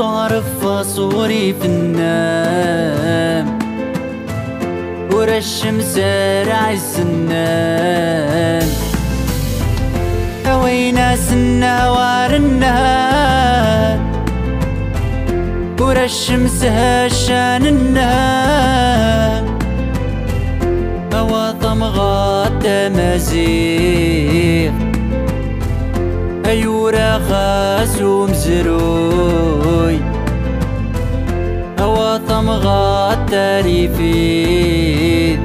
تعرف فاصوري في النام ورا الشمس راعي السنان هوينا سنة وار النهار ورا الشمس هشان النهار هوا طمغطة مزيغ أيورا خاس ومزروي هوا طمغطة ريفيد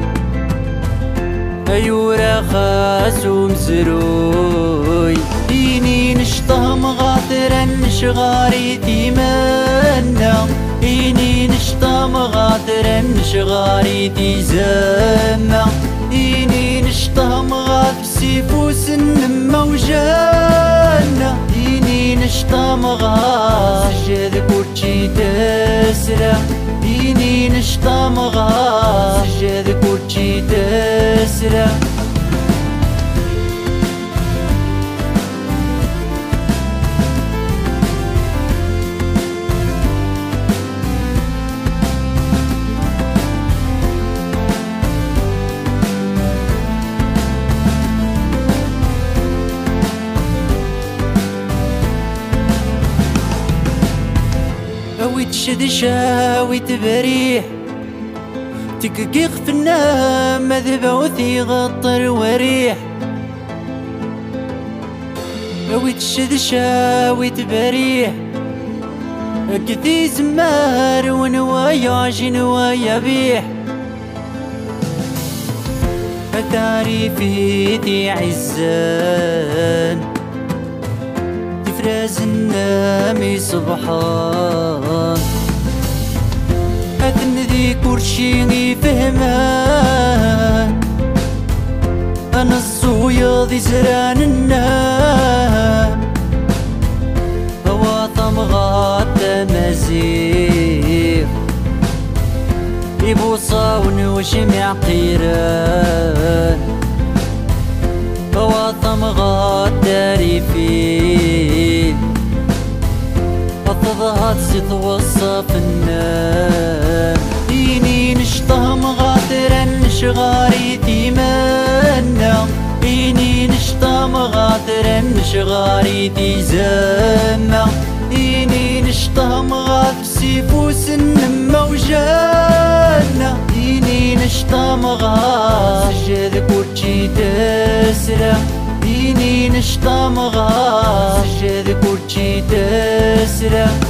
أيورا خاس ومزروي ديني نشطه مغاطرا نشغاري تيمنا ديني نشطه مغاطرا نشغاري تيزمنا ديني نشطه مغاطر سيفوس النمة وجانا ديني نشطه مغاطر سجد كورتشي تسرى ديني نشطه مغاطر سجد كورتشي تسرى شدشاوي تبريح تكقيق في النام مذبة وثي غطر وريح أوي تشدشاوي تبريح أكثي زمار ونوايا عجن ويا بيح أثاري في دي عزان تفرز النامي صبحان هتندي كرشيني فهمان أنا الصوياضي زران النام هوا طمغطة مزيغ يبوصاون وشمع قيران هوا طمغطة ريفيد الضهات ستوصف النام ديني نشطه مغاطرا نشغاري تيمنا ديني نشطه مغاطرا نشغاري تيزمنا ديني نشطه مغاطر سيفوس النمة وجانا ديني نشطه مغاطر سجد كورتشي تسرى ديني نشطه مغاطر سجد كورتشي تسرى